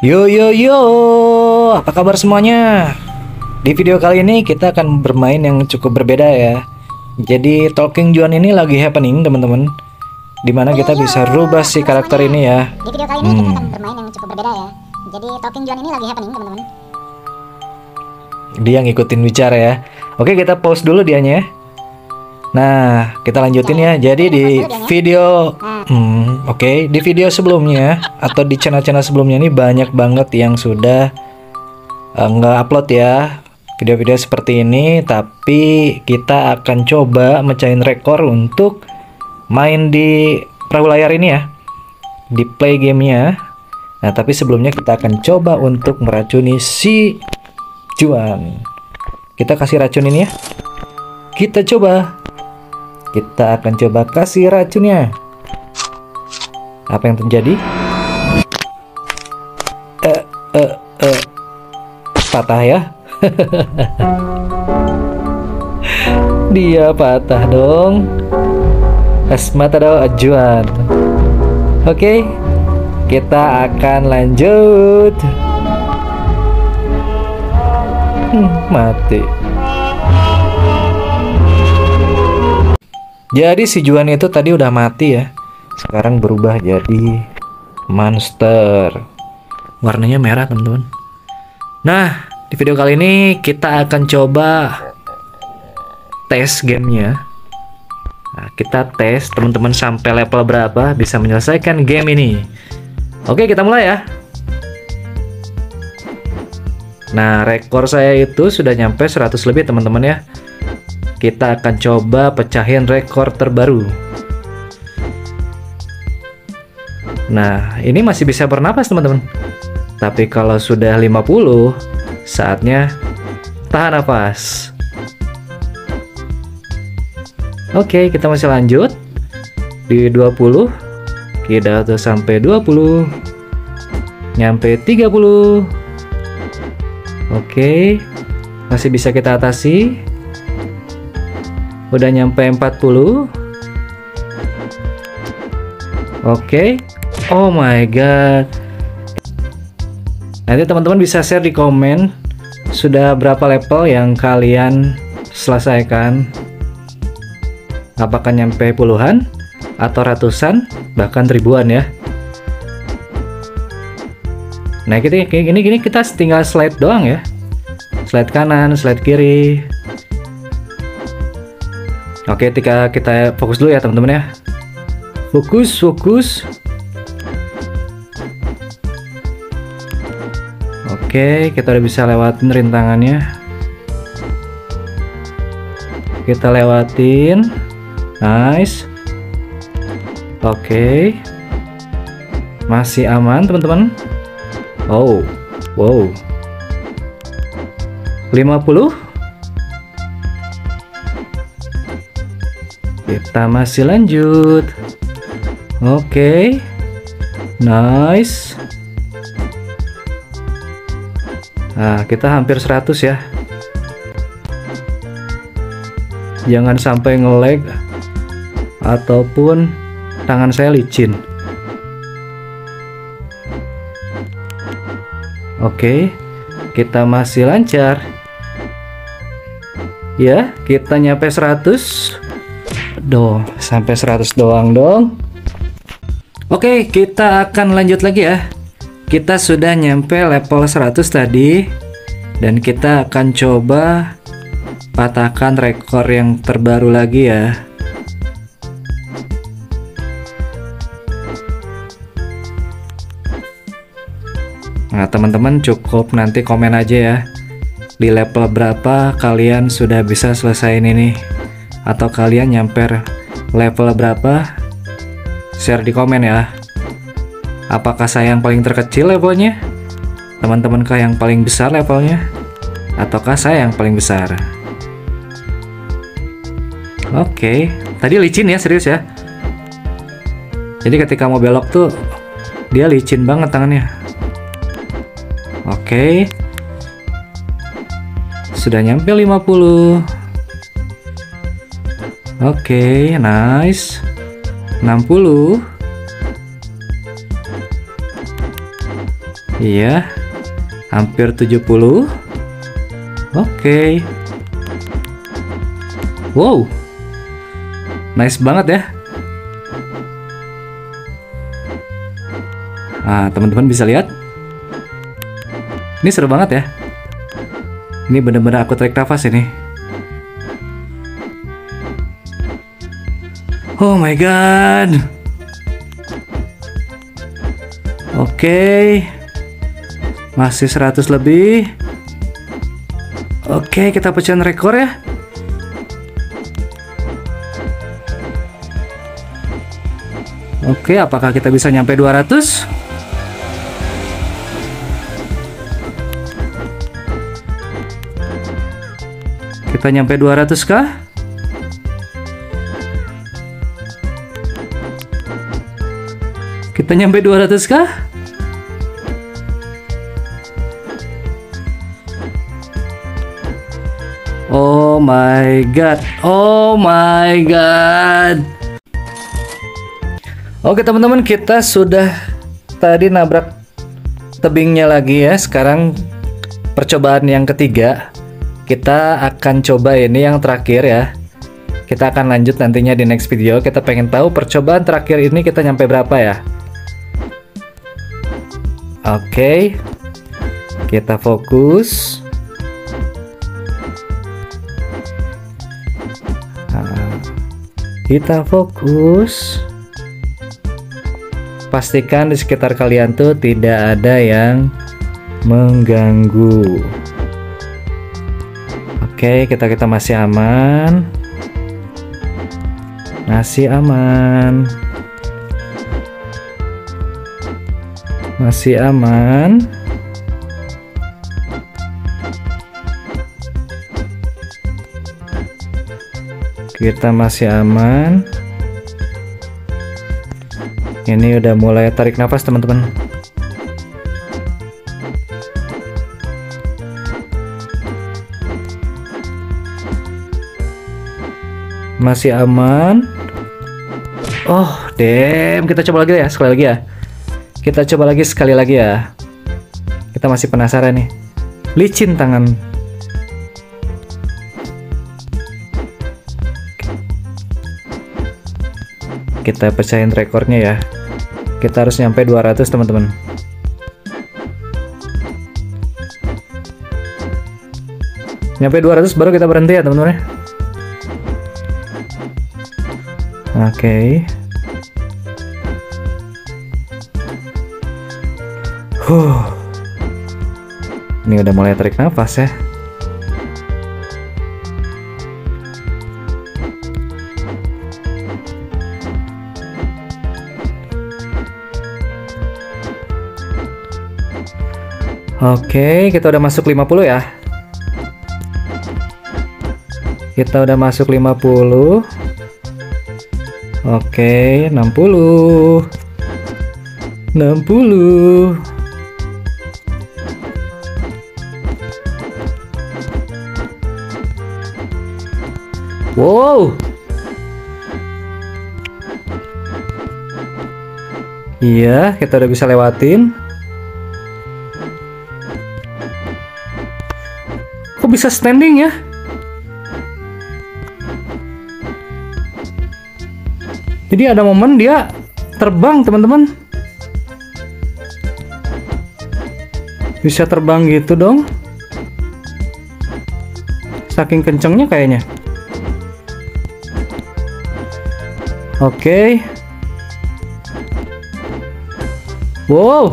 Yo, apa kabar semuanya? Di video kali ini kita akan bermain yang cukup berbeda ya. Jadi Talking Juan ini lagi happening teman-teman, dimana kita bisa rubah si karakter ini ya. Di video kali ini kita akan bermain yang cukup berbeda ya. Jadi Talking Juan ini lagi happening teman-teman. Dia ngikutin bicara ya. Oke, kita pause dulu dianya. Nah, kita lanjutin ya. Jadi di video di video sebelumnya atau di channel-channel sebelumnya ini banyak banget yang sudah nge-upload ya video-video seperti ini, tapi kita akan coba mecahin rekor untuk main di perahu layar ini ya, di play gamenya. Nah, tapi sebelumnya kita akan coba untuk meracuni si Juan. Kita kasih racun ini ya. Kita akan coba kasih racunnya. Apa yang terjadi? Patah ya. Dia patah dong. Asmata do ajuan. Oke, kita akan lanjut. Mati. Jadi si Juan itu tadi udah mati ya. Sekarang berubah jadi monster. Warnanya merah teman-teman. Nah, di video kali ini kita akan coba tes gamenya. Nah, kita tes teman-teman sampai level berapa bisa menyelesaikan game ini. Oke, kita mulai ya. Nah, rekor saya itu sudah nyampe 100 lebih teman-teman ya. Kita akan coba pecahin rekor terbaru. Nah, ini masih bisa bernapas teman-teman. Tapi kalau sudah 50, saatnya tahan nafas. Oke, kita masih lanjut. Di 20, kita udah sampai 20. Nyampe 30. Oke, masih bisa kita atasi. Udah nyampe 40. Oke. Oh my god. Nanti teman-teman bisa share di komen sudah berapa level yang kalian selesaikan. Apakah nyampe puluhan atau ratusan, bahkan ribuan ya. Nah, gini kita tinggal slide doang ya. Slide kanan, slide kiri. Oke, kita fokus dulu ya teman-teman ya. Fokus. Oke, kita udah bisa lewatin rintangannya. Kita lewatin. Nice. Oke. Masih aman teman-teman. Oh. Wow. 50. Kita masih lanjut. Oke. Nice. Nah, kita hampir 100 ya. Jangan sampai nge-lag ataupun tangan saya licin. Oke. Kita masih lancar. Ya, kita nyampe 100. Doh, sampai 100 doang dong. Oke, kita akan lanjut lagi ya. Kita sudah nyampe level 100 tadi. Dan kita akan coba patahkan rekor yang terbaru lagi ya. Nah, teman-teman cukup nanti komen aja ya. Di level berapa kalian sudah bisa selesaiin ini? Atau kalian nyamper level berapa? Share di komen ya. Apakah saya yang paling terkecil levelnya? Teman-temankah yang paling besar levelnya? Ataukah saya yang paling besar? Oke. Tadi licin ya, serius ya. Jadi ketika mau belok tuh dia licin banget tangannya. Oke. Sudah nyampe 50. Oke, nice. 60. Iya, hampir 70. Oke. Wow, nice banget ya. Nah, teman-teman bisa lihat, ini seru banget ya. Ini bener-bener aku tarik nafas ini. Oh my god. Oke. Masih 100 lebih. Oke, kita pecahin rekor ya. Oke, apakah kita bisa nyampe 200? Kita nyampe 200 kah? Kita nyampe 200 kah? Oh my god. Oh my god. Oke teman-teman, kita sudah tadi nabrak tebingnya lagi ya. Sekarang percobaan yang ketiga. Kita akan coba ini yang terakhir ya. Kita akan lanjut nantinya di next video. Kita pengen tahu percobaan terakhir ini kita nyampe berapa ya. Oke, kita fokus. Nah, kita fokus. Pastikan di sekitar kalian tuh tidak ada yang mengganggu. Oke, kita masih aman. Masih aman. Masih aman. Kita masih aman. Ini udah mulai tarik nafas teman-teman. Masih aman. Oh damn, kita coba lagi ya, sekali lagi ya. Kita coba lagi sekali lagi ya. Kita masih penasaran nih. Licin tangan. Kita pecahin rekornya ya. Kita harus nyampe 200 teman-teman. Nyampe 200 baru kita berhenti ya teman-teman. Oke. Ini udah mulai tarik nafas ya. Oke, kita udah masuk 50 ya. Kita udah masuk 50. Oke, 60. 60. Wow. Iya, kita udah bisa lewatin. Kok bisa standing ya? Jadi ada momen dia terbang, teman-teman. Bisa terbang gitu dong. Saking kencengnya kayaknya. Oke. Wow.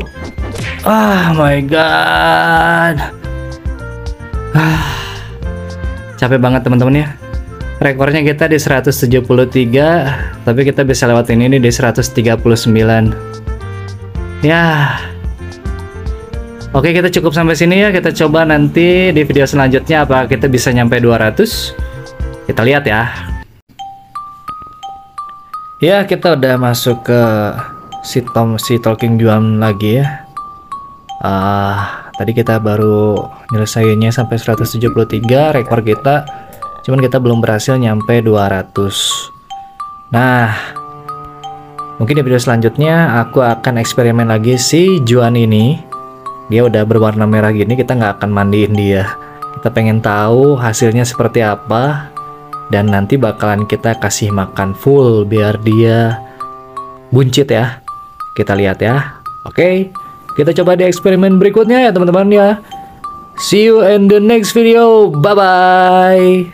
Ah, my god. Ah. Capek banget teman-teman ya. Rekornya kita di 173, tapi kita bisa lewat ini di 139. Ya. Oke, kita cukup sampai sini ya. Kita coba nanti di video selanjutnya apa kita bisa nyampe 200. Kita lihat ya. Ya, kita udah masuk ke si Talking Juan lagi ya. Tadi kita baru nyelesainnya sampai 173 rekor kita. Cuman kita belum berhasil nyampe 200. Nah, mungkin di video selanjutnya aku akan eksperimen lagi si Juan ini. dia udah berwarna merah gini, kita nggak akan mandiin dia. Kita pengen tahu hasilnya seperti apa, dan nanti bakalan kita kasih makan full biar dia buncit ya. Kita lihat ya. Oke, kita coba di eksperimen berikutnya ya teman-teman ya. See you in the next video. Bye-bye.